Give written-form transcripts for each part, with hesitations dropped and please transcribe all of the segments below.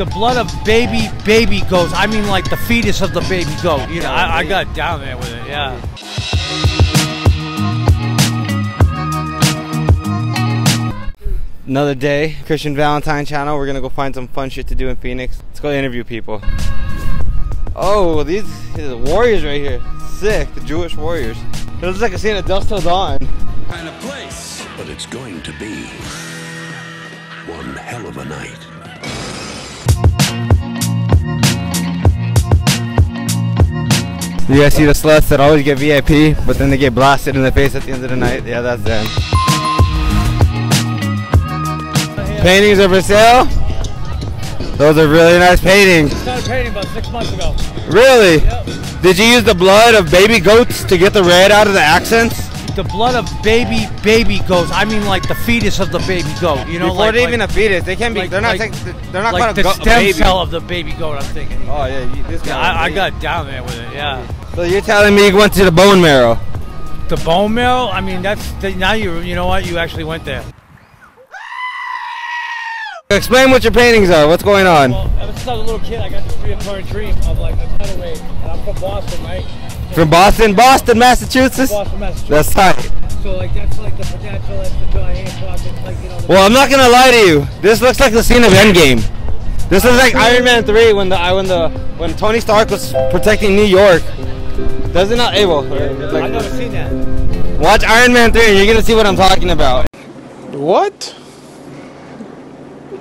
the blood of baby goats. I mean, like the fetus of the baby goat. You know, I got down there with it. Yeah. Another day, Christian Valentine channel. We're gonna go find some fun shit to do in Phoenix. Let's go interview people. Oh, these are warriors right here. Sick, the Jewish warriors. It looks like a scene of Dust to Dawn. Kind of place, but it's going to be one hell of a night. You guys see the sluts that always get VIP, but then they get blasted in the face at the end of the night? Yeah, that's them. Paintings are for sale? Those are really nice paintings. I started painting about 6 months ago. Really? Yep. Did you use the blood of baby goats to get the red out of the accents? The blood of baby goats. I mean, like the fetus of the baby goat. You know, even a fetus. They can be. Like, they're not like the stem cell of the baby goat. I'm thinking. Oh yeah, this guy. Yeah, I got down there with it. Yeah. So you're telling me you went to the bone marrow? The bone marrow? I mean, that's now you know what? You actually went there. Explain what your paintings are. What's going on? Well, ever since I was a little kid, I got this reoccurring dream of like a cutaway. I'm from Boston, right? From Boston? Boston, Massachusetts? Boston, Massachusetts. That's tight. So like that's like the potential, that's the John Hancock, it's like, you know... Well, I'm not going to lie to you. This looks like the scene of Endgame. This looks like Iron Man 3 when Tony Stark was protecting New York. Does it not? Abel? Like, I've never seen that. Watch Iron Man 3 and you're going to see what I'm talking about. What?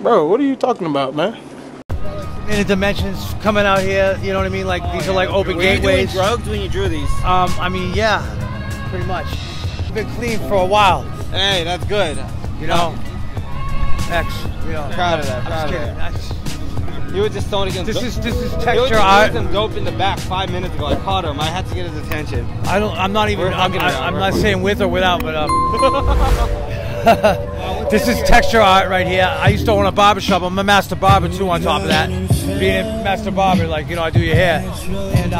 Bro, what are you talking about, man? In the dimensions coming out here, you know what I mean? Like these are like open gateways. Were you doing drugs when you drew these? I mean, yeah, pretty much. I've been clean for a while. Hey, that's good. You know, proud of that. I'm proud of that. You were just throwing against. This is texture art. Some dope in the back 5 minutes ago. I caught him. I had to get his attention. I'm not even. I'm not saying with or without, but this is texture art right here. I used to own a barbershop. I'm a master barber too on top of that. Being a master barber, like, you know, I do your hair. And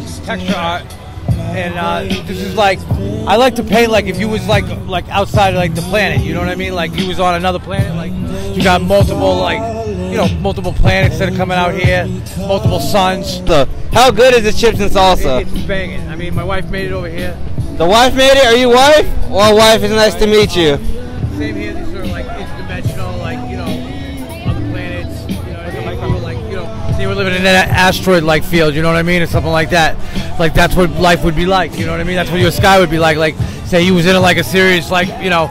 this is texture art. And this is like, I like to paint like if you was like outside of like the planet, you know what I mean? Like you was on another planet, like you got multiple like, you know, multiple planets that are coming out here, multiple suns. How good is the chips and salsa? It's banging. I mean, my wife made it over here. The wife made it? Are you wife? Well, wife, it's nice to meet you. Same here, these are like interdimensional, like, you know, other planets, you know, they were living in an asteroid-like field, you know what I mean, or something like that. Like, that's what life would be like, you know what I mean? That's what your sky would be like, say you was in like a series, like, you know,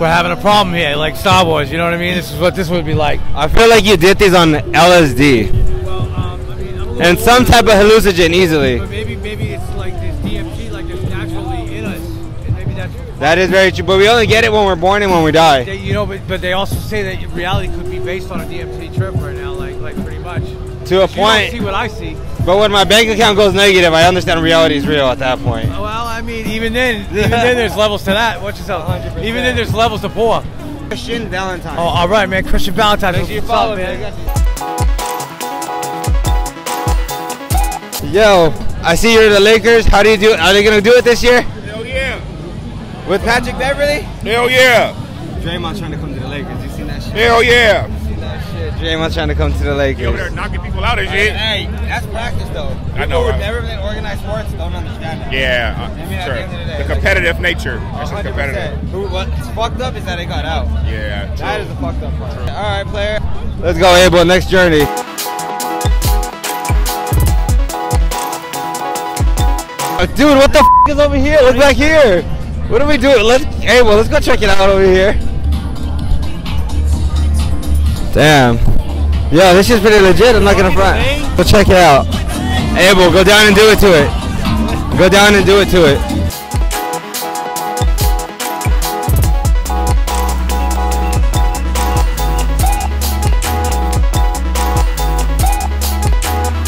we're having a problem here, like Star Wars, you know what I mean? This is what this would be like. I feel like you did this on LSD. Well, I mean, I'm and some type of hallucinogen, easily. But maybe it's like this DMT, like it's naturally in us, and maybe that's... That is very true, but we only get it when we're born and when we die. You know, but they also say that reality could be based on a DMT trip right now, like pretty much. To a point. You don't see what I see. But when my bank account goes negative, I understand reality is real at that point. Well, I mean, even then, there's levels to that. Watch yourself. 100%. Even then, there's levels to poor. Christian Valentine. Oh, all right, man. Christian Valentine. Make sure you follow me, man. Yo, I see you're the Lakers. How do you do it? Are they gonna do it this year? Hell yeah. With Patrick Beverly? Hell yeah! Draymond trying to come to the Lakers. You seen that shit? Hell yeah! You seen that shit? Draymond trying to come to the Lakers. You over there knocking people out and shit. Hey, that's practice though. People I know. Who've never been organized sports don't understand that. Yeah. Sure. At the end of the day, competitive nature. That's just competitive. What's fucked up is that it got out. Yeah. True. That is the fucked up part. True. All right, player. Let's go, Abel. Next journey. Oh, dude, what the f is over here? Look back here. What do we do? Let's go check it out over here. Damn. Yo, this is pretty legit. I'm not gonna front. Go check it out. Abel, go down and do it to it. Go down and do it to it.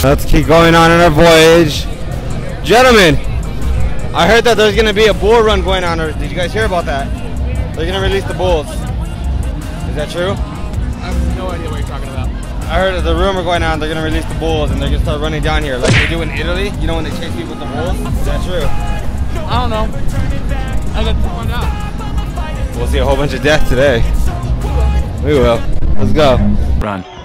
Let's keep going on our voyage. Gentlemen, I heard that there's gonna be a bull run going on. Or did you guys hear about that? They're gonna release the bulls. Is that true? I have no idea what you're talking about. I heard the rumor going on. They're gonna release the bulls and they're gonna start running down here, like they do in Italy. You know when they chase people with the bulls? Is that true? I don't know. I got torn out. We'll see a whole bunch of death today. We will. Let's go. Run.